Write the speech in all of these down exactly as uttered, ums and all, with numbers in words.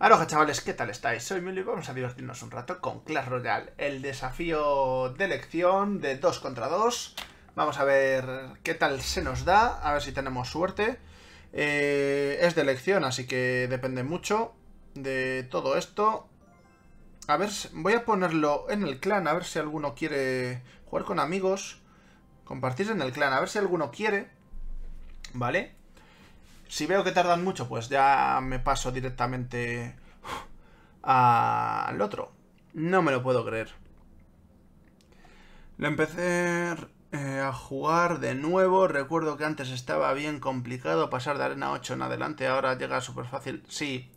Aloha chavales, ¿qué tal estáis? Soy Mili y vamos a divertirnos un rato con Clash Royale, el desafío de elección de dos contra dos. Vamos a ver qué tal se nos da, a ver si tenemos suerte. Eh, es de elección, así que depende mucho de todo esto. A ver, voy a ponerlo en el clan, a ver si alguno quiere jugar con amigos. Compartir en el clan, a ver si alguno quiere, ¿vale? Si veo que tardan mucho, pues ya me paso directamente al otro. No me lo puedo creer. Lo empecé a jugar de nuevo. Recuerdo que antes estaba bien complicado pasar de arena ocho en adelante. Ahora llega súper fácil. Sí,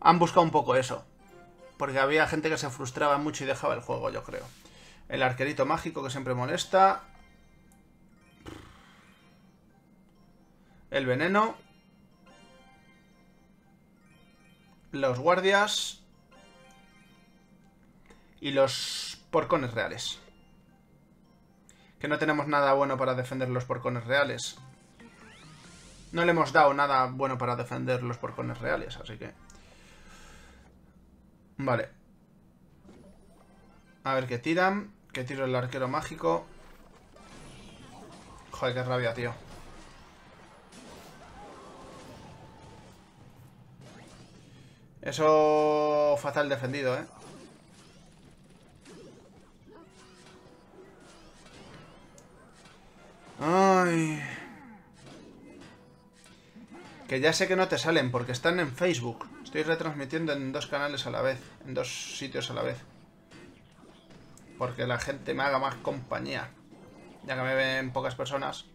han buscado un poco eso. Porque había gente que se frustraba mucho y dejaba el juego, yo creo. El arquerito mágico que siempre molesta. El veneno. Los guardias. Y los porcones reales. Que no tenemos nada bueno para defender los porcones reales. No le hemos dado nada bueno para defender los porcones reales, así que... Vale. A ver qué tiran. Que tiro el arquero mágico. Joder, qué rabia, tío. Eso... fatal defendido, ¿eh? Ay... Que ya sé que no te salen, porque están en Facebook. Estoy retransmitiendo en dos canales a la vez. En dos sitios a la vez. Porque la gente me haga más compañía. Ya que me ven pocas personas.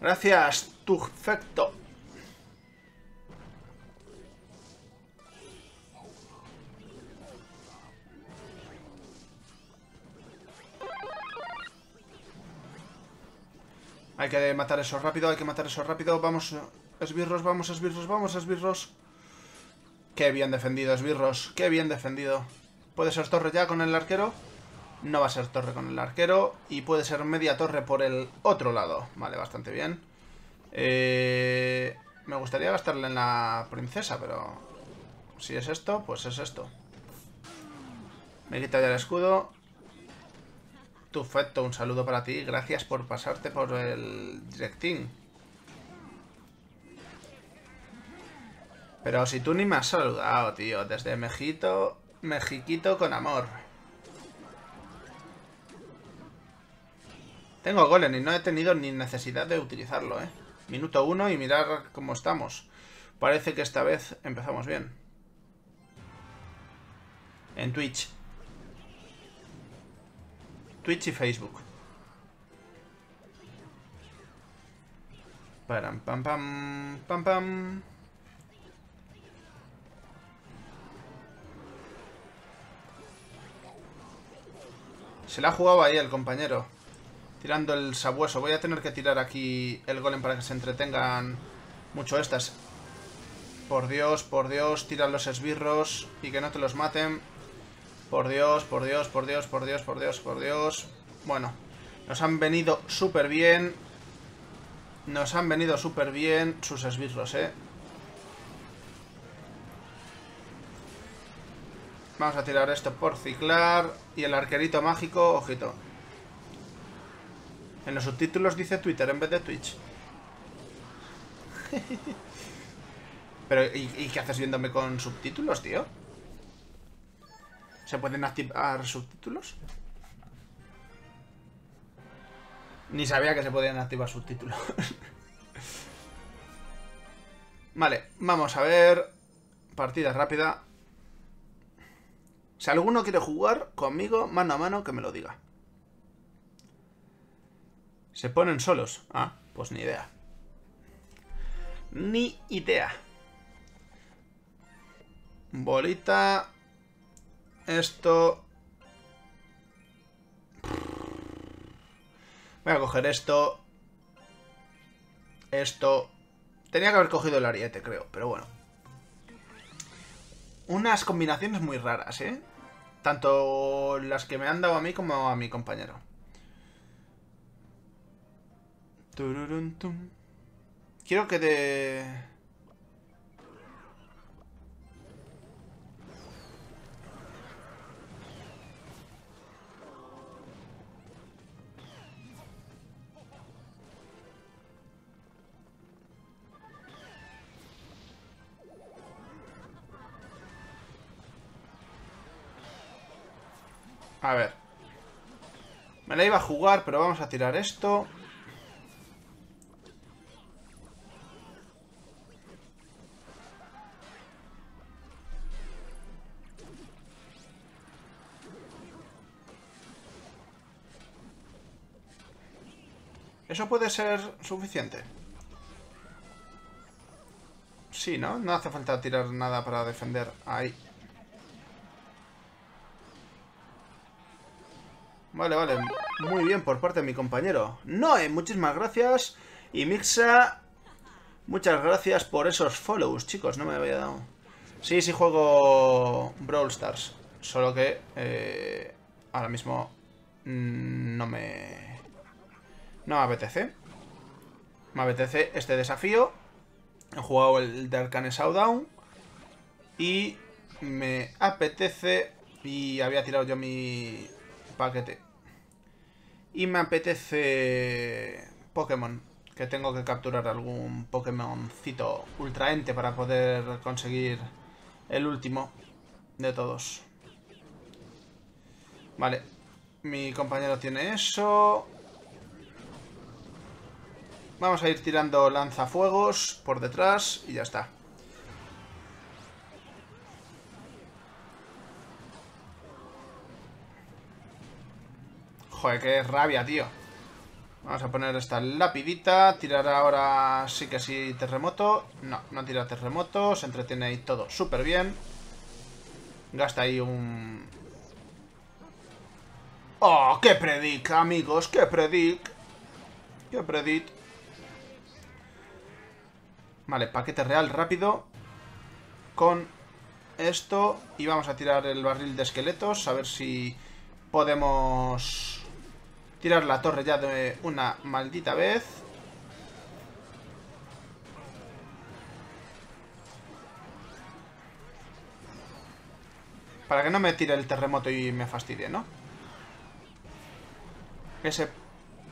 Gracias, Tufecto. Hay que matar eso rápido, hay que matar eso rápido. Vamos, esbirros, vamos, esbirros, vamos, esbirros. Qué bien defendido, esbirros. Qué bien defendido. ¿Puede ser torre ya con el arquero? No va a ser torre con el arquero. Y puede ser media torre por el otro lado. Vale, bastante bien. Eh, me gustaría gastarle en la princesa, pero... Si es esto, pues es esto. Me quita ya el escudo. Tufecto, un saludo para ti. Gracias por pasarte por el directín. Pero si tú ni me has saludado, tío. Desde Mejito... Mexiquito con amor. Tengo golem y no he tenido ni necesidad de utilizarlo, ¿eh? Minuto uno y mirar cómo estamos. Parece que esta vez empezamos bien. En Twitch. Twitch y Facebook. Param, pam, pam, pam, pam. Se la ha jugado ahí el compañero. Tirando el sabueso. Voy a tener que tirar aquí el golem para que se entretengan mucho estas. Por Dios, por Dios. Tira los esbirros y que no te los maten. Por Dios, por Dios, por Dios, por Dios, por Dios, por Dios. Bueno, nos han venido súper bien. Nos han venido súper bien sus esbirros, eh. Vamos a tirar esto por ciclar. Y el arquerito mágico, ojito. En los subtítulos dice Twitter en vez de Twitch. Pero, ¿y, ¿y qué haces viéndome con subtítulos, tío? ¿Se pueden activar subtítulos? Ni sabía que se podían activar subtítulos. Vale, vamos a ver. Partida rápida. Si alguno quiere jugar conmigo, mano a mano, que me lo diga. ¿Se ponen solos? Ah, pues ni idea. Ni idea. Bolita. Esto. Voy a coger esto. Esto. Tenía que haber cogido el ariete, creo, pero bueno. Unas combinaciones muy raras, ¿eh? Tanto las que me han dado a mí como a mi compañero. Tururuntum. Quiero que te... A ver. Me la iba a jugar, pero vamos a tirar esto. Eso puede ser suficiente. Sí, ¿no? No hace falta tirar nada para defender ahí. Vale, vale. Muy bien por parte de mi compañero. Noe, muchísimas gracias. Y Mixa, muchas gracias por esos follows, chicos. No me había dado. Sí, sí juego Brawl Stars. Solo que eh, ahora mismo no me... No me apetece. Me apetece este desafío. He jugado el Dark and Showdown. Y me apetece... Y había tirado yo mi paquete. Y me apetece... Pokémon. Que tengo que capturar algún Pokémoncito ultraente para poder conseguir el último de todos. Vale. Mi compañero tiene eso... Vamos a ir tirando lanzafuegos por detrás y ya está. Joder, qué rabia, tío. Vamos a poner esta lapidita. Tirar ahora sí que sí terremoto. No, no tira terremoto. Se entretiene ahí todo súper bien. Gasta ahí un... ¡Oh, qué predic, amigos! ¡Qué predic! ¡Qué predic! Vale, paquete real rápido con esto y vamos a tirar el barril de esqueletos a ver si podemos tirar la torre ya de una maldita vez. Para que no me tire el terremoto y me fastidie, ¿no? Ese,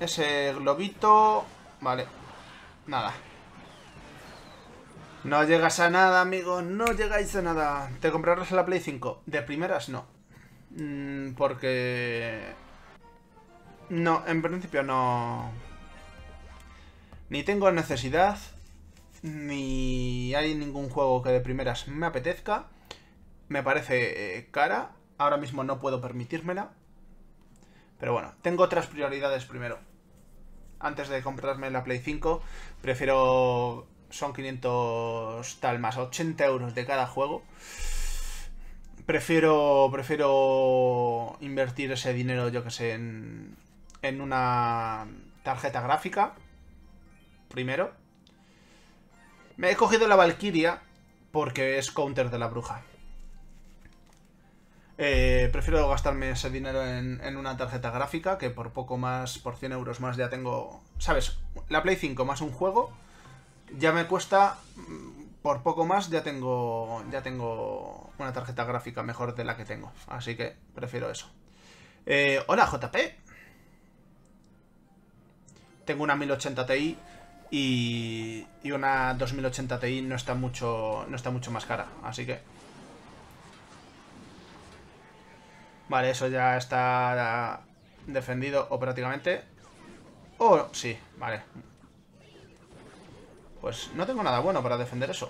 ese globito... Vale, nada. No llegas a nada, amigos. No llegáis a nada. ¿Te comprarás la Play cinco? De primeras, no. Mm, porque... No, en principio no... Ni tengo necesidad. Ni hay ningún juego que de primeras me apetezca. Me parece eh, cara. Ahora mismo no puedo permitírmela. Pero bueno, tengo otras prioridades primero. Antes de comprarme la Play cinco, prefiero... Son quinientos tal más ochenta euros de cada juego. Prefiero prefiero invertir ese dinero, yo que sé, en, en una tarjeta gráfica. Primero. Me he cogido la Valkyria porque es counter de la bruja. Eh, prefiero gastarme ese dinero en, en una tarjeta gráfica, que por poco más, por cien euros más ya tengo... ¿Sabes? La Play cinco más un juego... Ya me cuesta, por poco más, ya tengo ya tengo una tarjeta gráfica mejor de la que tengo. Así que prefiero eso. Eh, hola, J P. Tengo una mil ochenta Ti y, y una dos mil ochenta Ti no está mucho, no está mucho más cara. Así que... Vale, eso ya está defendido o prácticamente. Oh, sí, vale. Pues no tengo nada bueno para defender eso.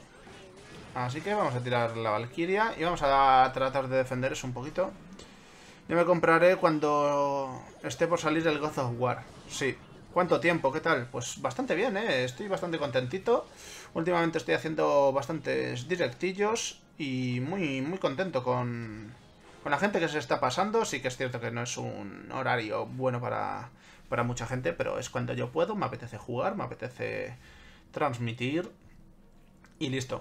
Así que vamos a tirar la Valkyria y vamos a tratar de defender eso un poquito. Yo me compraré cuando esté por salir el God of War. Sí. ¿Cuánto tiempo? ¿Qué tal? Pues bastante bien, ¿eh? Estoy bastante contentito. Últimamente estoy haciendo bastantes directillos y muy, muy contento con, con la gente que se está pasando. Sí que es cierto que no es un horario bueno para, para mucha gente, pero es cuando yo puedo. Me apetece jugar, me apetece... transmitir y listo.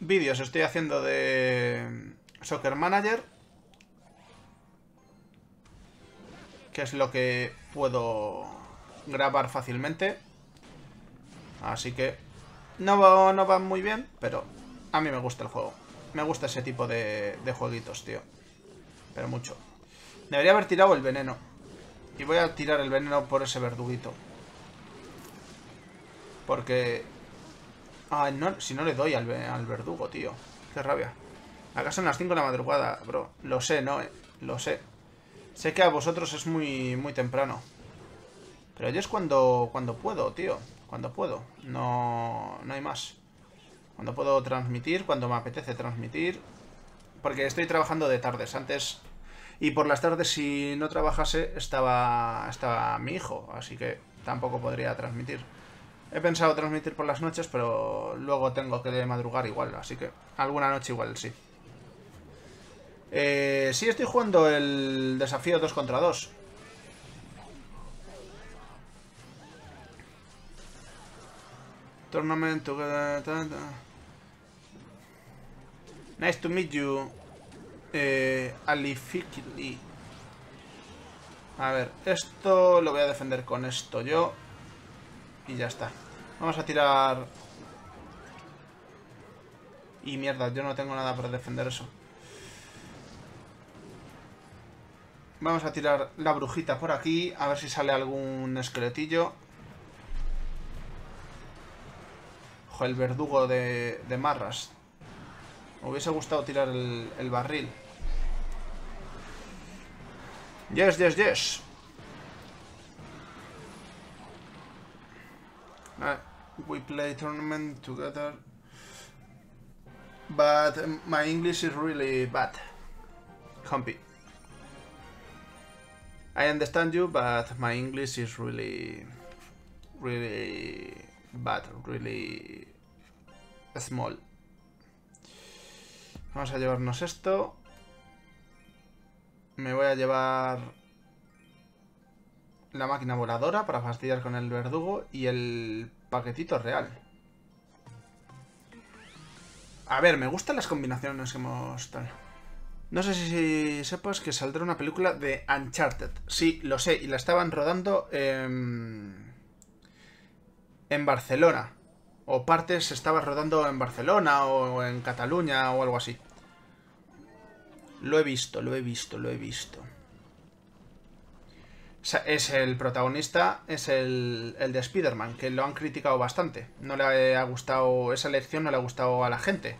Vídeos estoy haciendo de Soccer Manager, que es lo que puedo grabar fácilmente. Así que no, no va muy bien, pero a mí me gusta el juego. Me gusta ese tipo de, de jueguitos, tío. Pero mucho. Debería haber tirado el veneno. Y voy a tirar el veneno por ese verduguito. Porque... Ah, no, si no le doy al, al verdugo, tío. Qué rabia. Acá son las cinco de la madrugada, bro. Lo sé, ¿no? Eh? Lo sé. Sé que a vosotros es muy, muy temprano. Pero yo es cuando, cuando puedo, tío. Cuando puedo. No, no hay más. Cuando puedo transmitir, cuando me apetece transmitir. Porque estoy trabajando de tardes. Antes... Y por las tardes, si no trabajase, estaba, estaba mi hijo. Así que tampoco podría transmitir. He pensado transmitir por las noches, pero luego tengo que madrugar igual. Así que alguna noche igual sí. Eh, sí estoy jugando el desafío dos contra dos. Tournament together... Nice to meet you. Eh, Alifikli. A ver, esto lo voy a defender con esto yo. Y ya está. Vamos a tirar... Y mierda, yo no tengo nada para defender eso. Vamos a tirar la brujita por aquí. A ver si sale algún esqueletillo. Ojo, el verdugo de, de marras. Me hubiese gustado tirar el, el barril. Yes, yes, yes. We play tournament together. But my English is really bad. Compy. I understand you, but my English is really... Really... Bad. Really... Small. Vamos a llevarnos esto. Me voy a llevar la máquina voladora para fastidiar con el verdugo y el paquetito real. A ver, me gustan las combinaciones que hemos... No sé si sepas que saldrá una película de Uncharted. Sí, lo sé, y la estaban rodando en, en Barcelona. O partes se estaba rodando en Barcelona o en Cataluña o algo así. Lo he visto, lo he visto, lo he visto. O sea, es el protagonista, es el, el de Spider-Man, que lo han criticado bastante. No le ha gustado, esa elección no le ha gustado a la gente.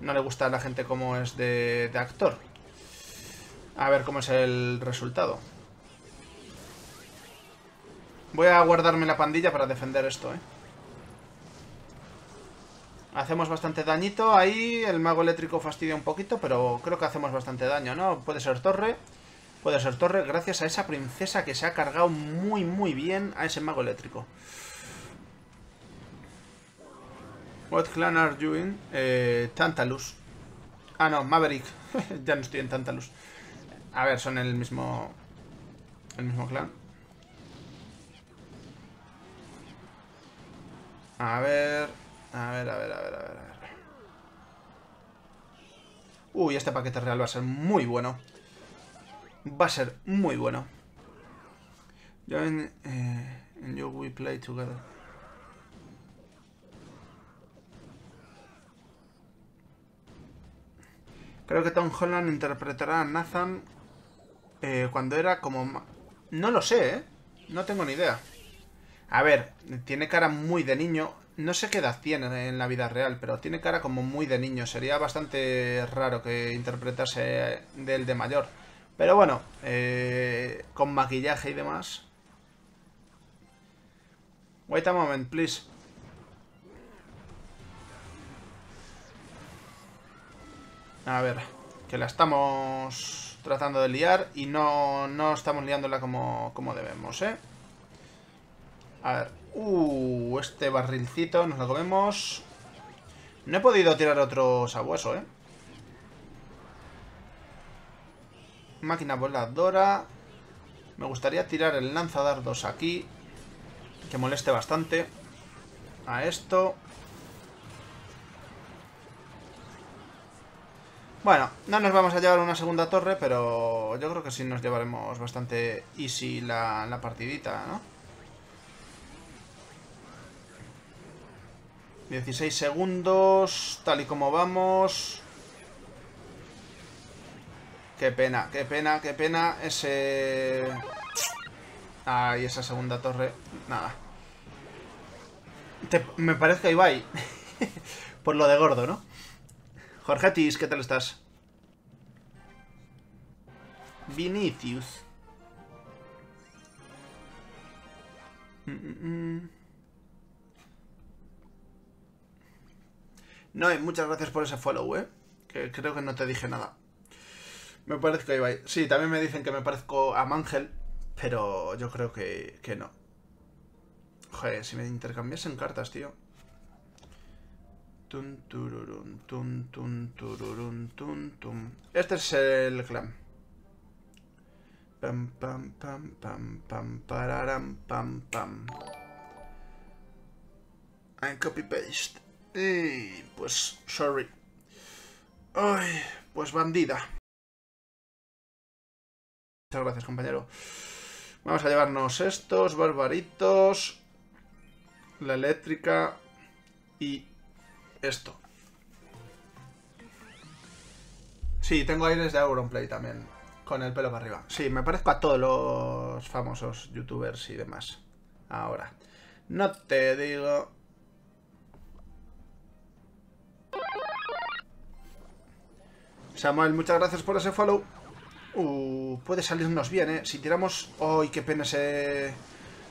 No le gusta a la gente como es de, de actor. A ver cómo es el resultado. Voy a guardarme la pandilla para defender esto, eh. Hacemos bastante dañito ahí, el mago eléctrico fastidia un poquito, pero creo que hacemos bastante daño, ¿no? Puede ser torre, puede ser torre, gracias a esa princesa que se ha cargado muy, muy bien a ese mago eléctrico. What clan are you in? Eh, Tantalus. Ah, no, Maverick. Ya no estoy en Tantalus. A ver, son el mismo, el mismo clan. A ver... A ver, a ver, a ver, a ver, a ver. Uy, este paquete real va a ser muy bueno. Va a ser muy bueno. Join and you we play together. Creo que Tom Holland interpretará a Nathan eh, cuando era como... No lo sé, ¿eh? No tengo ni idea. A ver, tiene cara muy de niño... No sé qué edad tiene en la vida real, pero tiene cara como muy de niño. Sería bastante raro que interpretase del de mayor. Pero bueno, eh, con maquillaje y demás. Wait a moment, please. A ver, que la estamos tratando de liar y no, no estamos liándola como, como debemos, ¿eh? A ver. Uh, este barrilcito nos lo comemos. No he podido tirar otro sabueso, eh. Máquina voladora. Me gustaría tirar el lanzadardos aquí, que moleste bastante. A esto. Bueno, no nos vamos a llevar una segunda torre, pero yo creo que sí nos llevaremos bastante easy la, la partidita, ¿no? dieciséis segundos, tal y como vamos. Qué pena, qué pena, qué pena ese... Ah, y esa segunda torre, nada. Te... Me parezco a Ibai, por lo de gordo, ¿no? Jorgetis, ¿qué tal estás? Vinicius. No, muchas gracias por ese follow, ¿eh? Que creo que no te dije nada. Me parezco a Ibai. Sí, también me dicen que me parezco a Mangel, pero yo creo que, que no. Joder, si me intercambiasen cartas, tío. Este es el clan. Pam, pam, pam, pam, pam, pararam, pam, pam. And copy paste. Y pues, sorry. Ay, pues bandida. Muchas gracias, compañero. Vamos a llevarnos estos barbaritos. La eléctrica. Y... esto. Sí, tengo aires de Auronplay también. Con el pelo para arriba. Sí, me parezco a todos los famosos youtubers y demás. Ahora. No te digo... Samuel, muchas gracias por ese follow. Uh, puede salirnos bien, ¿eh? Si tiramos... ¡Ay, qué pena ese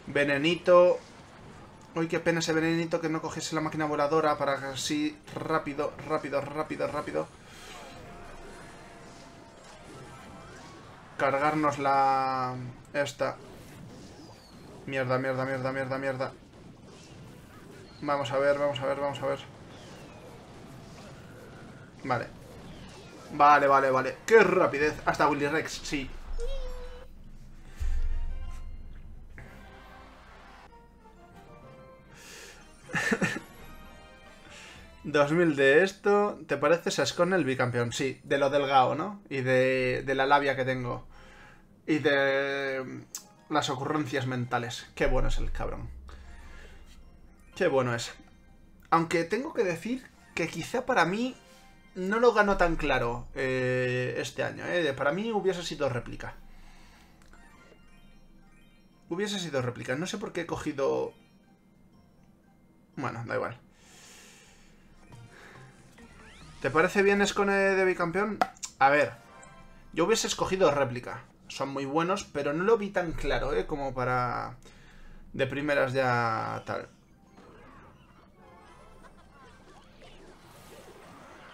venenito! Uy, qué pena ese venenito que no cogiese la máquina voladora para que así rápido, rápido, rápido, rápido. Cargarnos la... esta. Mierda, mierda, mierda, mierda, mierda. Vamos a ver, vamos a ver, vamos a ver. Vale. Vale, vale, vale. ¡Qué rapidez! Hasta Willyrex, sí. dos mil de esto. ¿Te pareces a Scone el bicampeón? Sí, de lo delgado, ¿no? Y de, de la labia que tengo. Y de las ocurrencias mentales. Qué bueno es el cabrón. Qué bueno es. Aunque tengo que decir que quizá para mí no lo ganó tan claro eh, este año. Eh. Para mí hubiese sido réplica. Hubiese sido réplica. No sé por qué he cogido... Bueno, da igual. ¿Te parece bien Scone de bicampeón? A ver, yo hubiese escogido réplica. Son muy buenos, pero no lo vi tan claro, ¿eh? Como para... de primeras ya tal.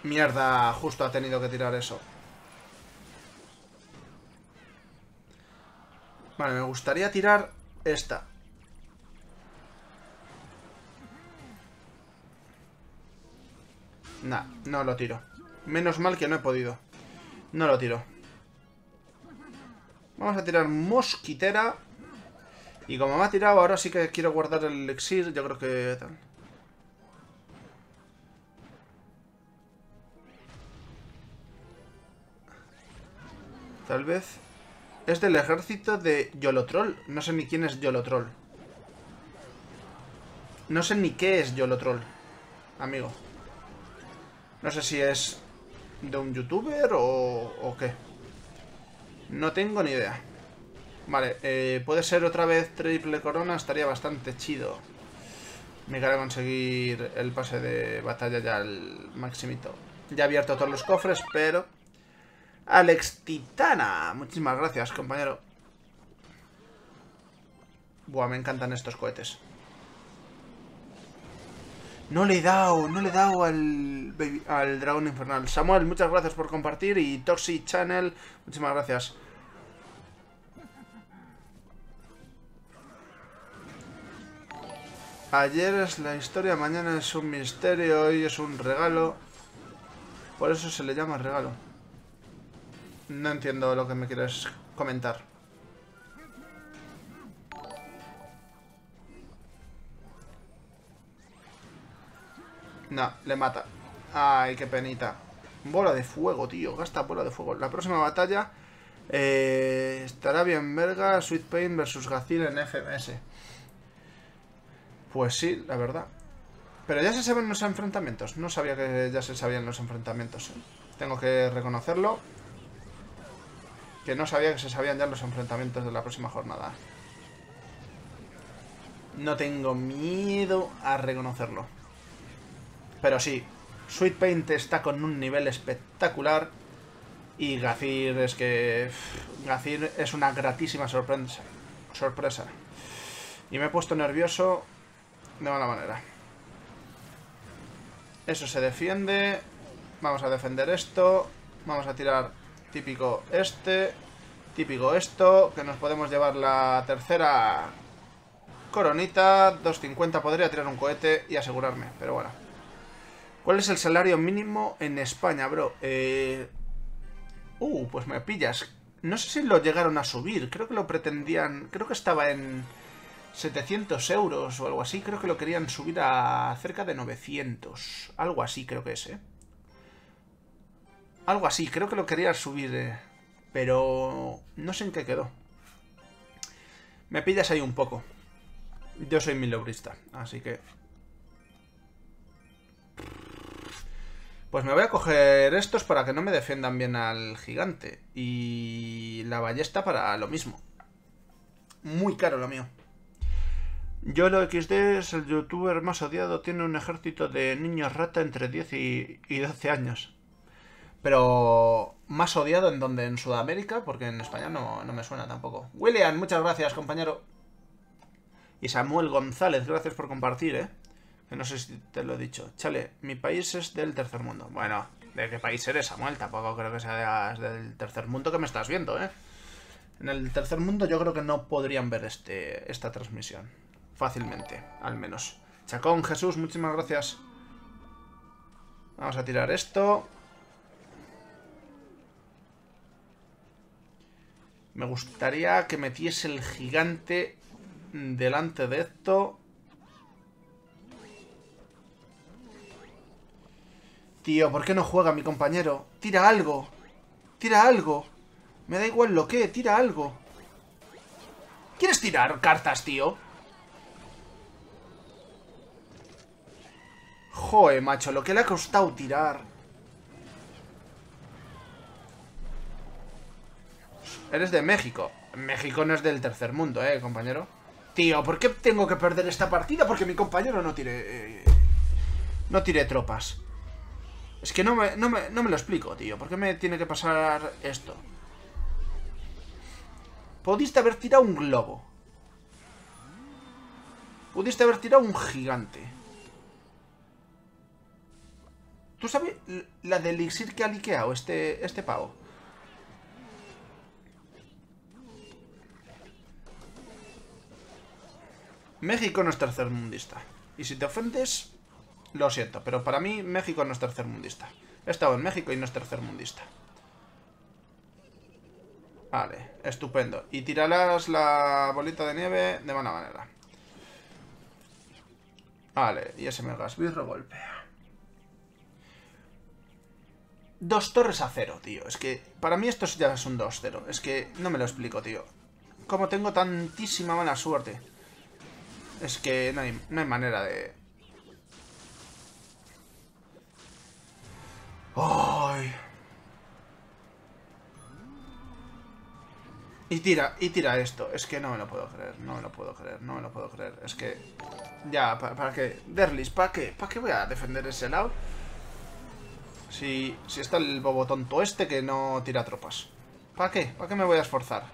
Mierda, justo ha tenido que tirar eso. Vale, me gustaría tirar esta. Nah, no lo tiro. Menos mal que no he podido. No lo tiro. Vamos a tirar mosquitera. Y como me ha tirado, ahora sí que quiero guardar el elixir. Yo creo que... Tal vez... Es del ejército de Yolo Troll. No sé ni quién es Yolo Troll. No sé ni qué es Yolo Troll, amigo. No sé si es de un youtuber o, o qué. No tengo ni idea. Vale, eh, puede ser otra vez triple corona. Estaría bastante chido. Me quedaré conseguir el pase de batalla ya al maximito. Ya he abierto todos los cofres, pero... Alex Titana. Muchísimas gracias, compañero. Buah, me encantan estos cohetes. No le he dado, no le he dado al, baby, al dragón infernal. Samuel, muchas gracias por compartir. Y Toxic Channel, muchísimas gracias. Ayer es la historia, mañana es un misterio, hoy es un regalo. Por eso se le llama regalo. No entiendo lo que me quieres comentar. No, le mata. Ay, qué penita. Bola de fuego, tío. Gasta bola de fuego. La próxima batalla eh, estará bien verga. Sweet Pain versus Gazir en F M S. Pues sí, la verdad. Pero ya se saben los enfrentamientos. No sabía que ya se sabían los enfrentamientos. Tengo que reconocerlo. Que no sabía que se sabían ya los enfrentamientos de la próxima jornada. No tengo miedo a reconocerlo. Pero sí, Sweet Paint está con un nivel espectacular. Y Gazir es que... Gazir es una gratísima sorpresa. Sorpresa. Y me he puesto nervioso de mala manera. Eso se defiende. Vamos a defender esto. Vamos a tirar típico este. Típico esto. Que nos podemos llevar la tercera... Coronita, doscientos cincuenta, podría tirar un cohete y asegurarme, pero bueno. ¿Cuál es el salario mínimo en España, bro? Eh... Uh, pues me pillas. No sé si lo llegaron a subir, creo que lo pretendían... Creo que estaba en setecientos euros o algo así, creo que lo querían subir a cerca de novecientos. Algo así creo que es, ¿eh? Algo así, creo que lo querían subir, eh. pero no sé en qué quedó. Me pillas ahí un poco. Yo soy milobrista, así que... Pues me voy a coger estos para que no me defiendan bien al gigante. Y la ballesta para lo mismo. Muy caro lo mío. Yolo X D es el youtuber más odiado. Tiene un ejército de niños rata entre diez y doce años. Pero... ¿más odiado en donde? ¿En Sudamérica? Porque en España no, no me suena tampoco. William, muchas gracias, compañero. Y Samuel González, gracias por compartir, ¿eh? Que no sé si te lo he dicho. Chale, mi país es del tercer mundo. Bueno, ¿de qué país eres, Samuel? Tampoco creo que seas del tercer mundo que me estás viendo, ¿eh? En el tercer mundo yo creo que no podrían ver este, esta transmisión. Fácilmente, al menos. Chacón, Jesús, muchísimas gracias. Vamos a tirar esto. Me gustaría que metiese el gigante... delante de esto. Tío, ¿por qué no juega mi compañero? Tira algo. Tira algo. Me da igual lo que, tira algo. ¿Quieres tirar cartas, tío? Joder, macho, lo que le ha costado tirar. Eres de México. México no es del tercer mundo, eh, compañero. Tío, ¿por qué tengo que perder esta partida? Porque mi compañero no tire... Eh, no tire tropas. Es que no me, no, me, no me lo explico, tío. ¿Por qué me tiene que pasar esto? Pudiste haber tirado un globo. Pudiste haber tirado un gigante. ¿Tú sabes la del elixir que ha liqueado este, este pavo? México no es tercermundista. Y si te ofendes, lo siento. Pero para mí, México no es tercermundista. He estado en México y no es tercermundista. Vale, estupendo. Y tirarás la bolita de nieve de mala manera. Vale, y ese mega esbirro golpea. Dos torres a cero, tío. Es que para mí esto ya es un dos cero. Es que no me lo explico, tío. Como tengo tantísima mala suerte. Es que no hay, no hay manera de... ¡Ay! Y tira, y tira esto. Es que no me lo puedo creer, no me lo puedo creer, no me lo puedo creer. Es que... Ya, ¿para, para qué? Derlis, ¿para qué? ¿Para qué voy a defender ese lado? Si, si está el bobo tonto este que no tira tropas. ¿Para qué? ¿Para qué me voy a esforzar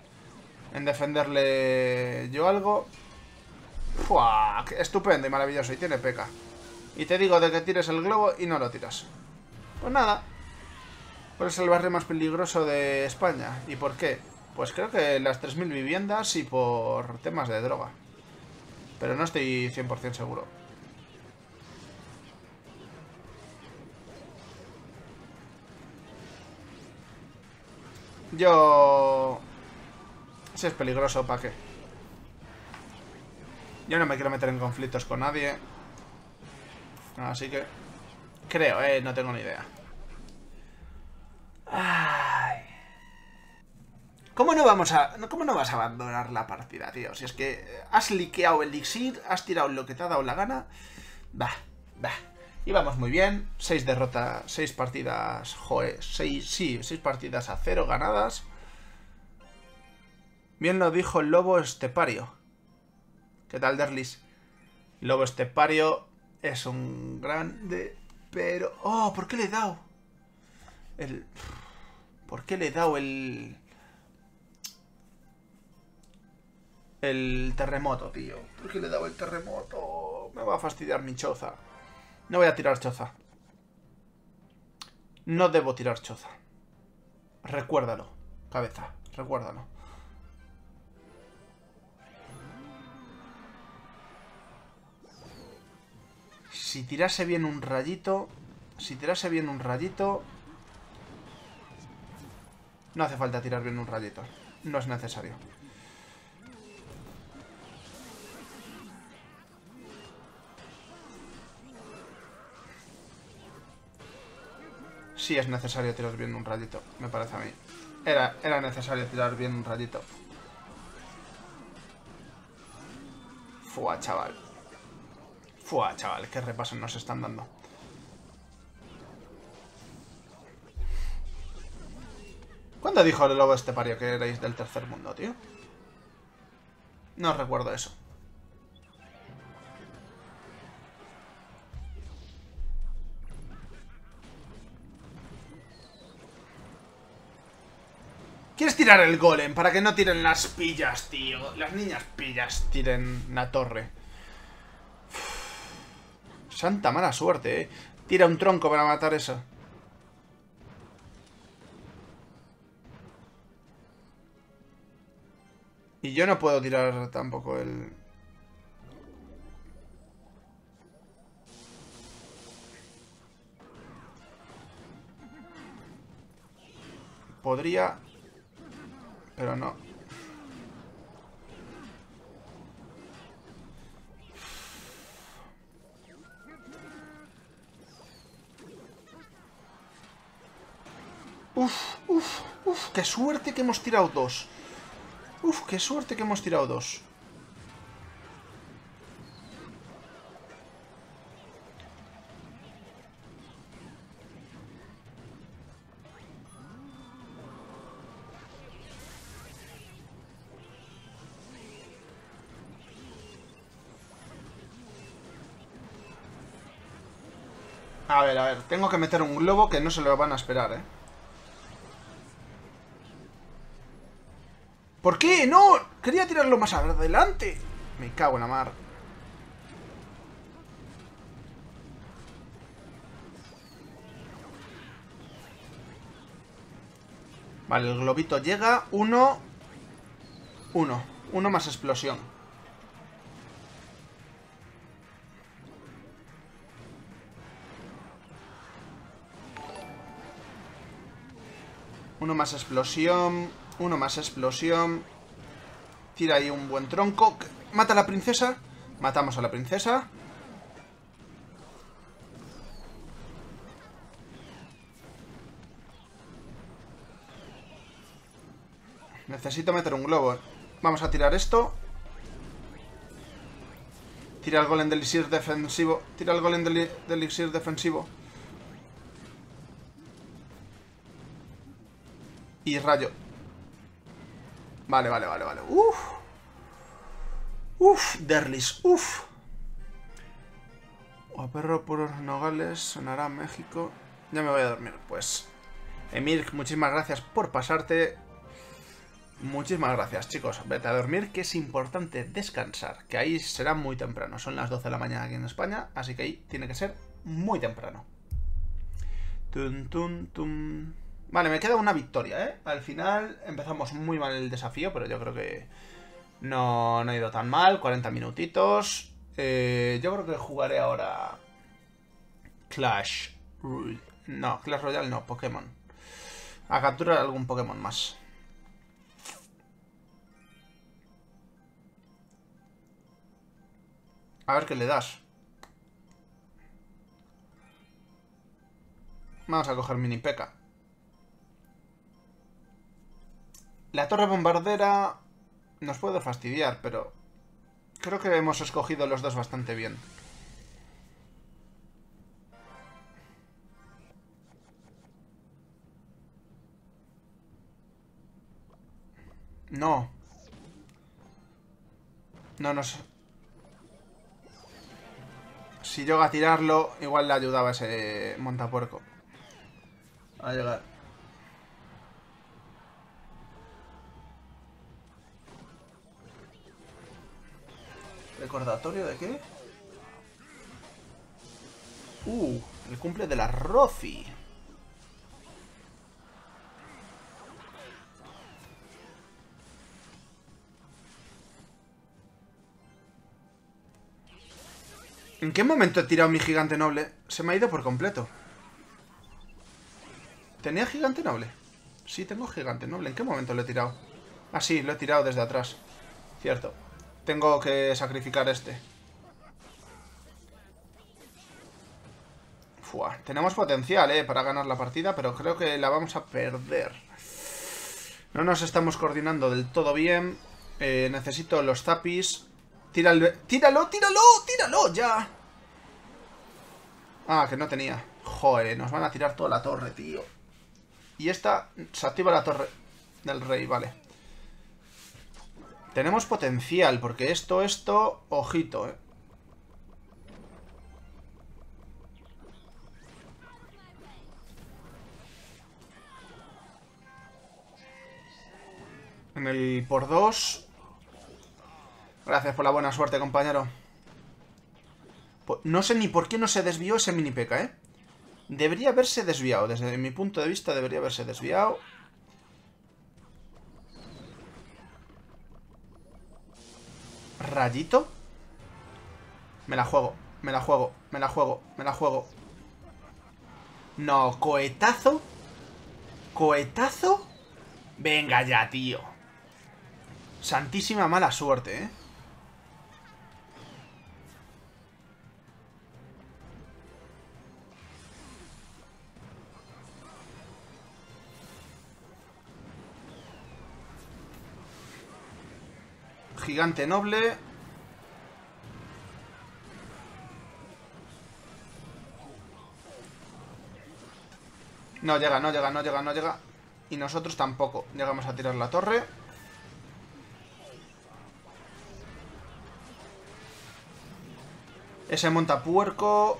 en defenderle yo algo? ¡Fua! Estupendo y maravilloso. Y tiene P K. Y te digo de que tires el globo y no lo tiras. Pues nada. ¿Cuál es el barrio más peligroso de España? ¿Y por qué? Pues creo que las tres mil viviendas y por temas de droga. Pero no estoy cien por cien seguro. Yo... Si es peligroso, ¿para qué? Yo no me quiero meter en conflictos con nadie. Así que... Creo, eh, no tengo ni idea. ¿Cómo no, vamos a, ¿Cómo no vas a abandonar la partida, tío? Si es que has liqueado el elixir, has tirado lo que te ha dado la gana. Va, va. Y vamos muy bien. seis derrotas, seis partidas... Joder, seis, sí, seis partidas a cero ganadas. Bien lo dijo el Lobo Estepario. ¿Qué tal, Derlis? Lobo Estepario es un grande, pero... ¡Oh! ¿Por qué le he dado? El... ¿Por qué le he dado el... el terremoto, tío? ¿Por qué le he dado el terremoto? Me va a fastidiar mi choza. No voy a tirar choza. No debo tirar choza. Recuérdalo, cabeza. Recuérdalo. Si tirase bien un rayito... Si tirase bien un rayito... No hace falta tirar bien un rayito. No es necesario. Sí es necesario tirar bien un rayito, me parece a mí. Era, era necesario tirar bien un rayito. Fua, chaval. Fua, chaval, qué repaso nos están dando. ¿Cuándo dijo el Lobo Estepario que erais del tercer mundo, tío? No recuerdo eso. ¿Quieres tirar el golem para que no tiren las pillas, tío? Las niñas pillas tiren la torre. Uf, santa mala suerte, eh. Tira un tronco para matar eso. Y yo no puedo tirar tampoco el... Podría... Pero no. Uf, uf, uf, qué suerte que hemos tirado dos. Uf, qué suerte que hemos tirado dos. A ver, a ver, tengo que meter un globo que no se lo van a esperar, ¿eh? ¿Por qué? ¡No! Quería tirarlo más adelante. Me cago en la mar. Vale, el globito llega. Uno. Uno. Uno más explosión. Uno más explosión, uno más explosión. Tira ahí un buen tronco. Mata a la princesa. Matamos a la princesa. Necesito meter un globo. Vamos a tirar esto. Tira el golem del elixir defensivo. Tira el golem del elixir defensivo. Y rayo. Vale, vale, vale, vale. Uf. Uf, Derlis, uf. O perro puros nogales, sonará México. Ya me voy a dormir, pues. Emir, muchísimas gracias por pasarte. Muchísimas gracias, chicos. Vete a dormir, que es importante descansar. Que ahí será muy temprano. Son las doce de la mañana aquí en España, así que ahí tiene que ser muy temprano. Tum, tum, tum. Vale, me queda una victoria, ¿eh? Al final empezamos muy mal el desafío, pero yo creo que no, no ha ido tan mal. cuarenta minutitos. Eh, yo creo que jugaré ahora Clash Royale. No, Clash Royale no, Pokémon. A capturar algún Pokémon más. A ver qué le das. Vamos a coger Mini P E K K A. La torre bombardera nos puede fastidiar, pero creo que hemos escogido los dos bastante bien. No. No nos... Si llega a tirarlo, igual le ayudaba ese montapuerco a llegar. ¿Recordatorio de qué? Uh, el cumple de la Rofi. ¿En qué momento he tirado mi gigante noble? Se me ha ido por completo. ¿Tenía gigante noble? Sí, tengo gigante noble. ¿En qué momento lo he tirado? Ah, sí, lo he tirado desde atrás. Cierto. Tengo que sacrificar este. Fua. Tenemos potencial, eh, para ganar la partida, pero creo que la vamos a perder. No nos estamos coordinando del todo bien. Eh, necesito los zapis. Tíralo, tíralo, tíralo, tíralo, ya. Ah, que no tenía. Joder, nos van a tirar toda la torre, tío. Y esta se activa la torre del rey, vale. Tenemos potencial, porque esto, esto, ojito, eh. En el por dos. Gracias por la buena suerte, compañero. No sé ni por qué no se desvió ese mini P K, ¿eh? Debería haberse desviado. Desde mi punto de vista, debería haberse desviado. ¿Rayito? Me la juego, me la juego, me la juego, me la juego. No, cohetazo. ¿Cohetazo? Venga ya, tío. Santísima mala suerte, ¿eh? Gigante noble. No llega, no llega, no llega, no llega. Y nosotros tampoco. Llegamos a tirar la torre. Ese montapuerco.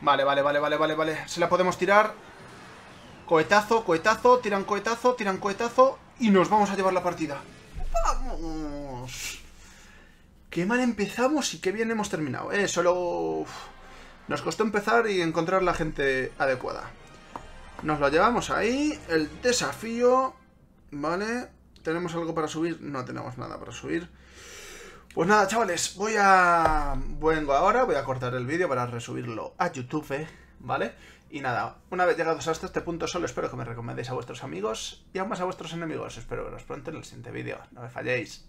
Vale, vale, vale, vale, vale, vale. Se la podemos tirar. Cohetazo, cohetazo, tiran cohetazo, tiran cohetazo. Y nos vamos a llevar la partida. ¡Vamos! Qué mal empezamos y qué bien hemos terminado, eh. Solo... Uf. Nos costó empezar y encontrar la gente adecuada. Nos lo llevamos ahí. El desafío. Vale. ¿Tenemos algo para subir? No tenemos nada para subir. Pues nada, chavales. Voy a... Vengo ahora. Voy a cortar el vídeo para resubirlo a YouTube, ¿eh? ¿Vale? Y nada, una vez llegados hasta este punto, solo espero que me recomendéis a vuestros amigos y aún más a vuestros enemigos. Espero veros pronto en el siguiente vídeo. No me falléis.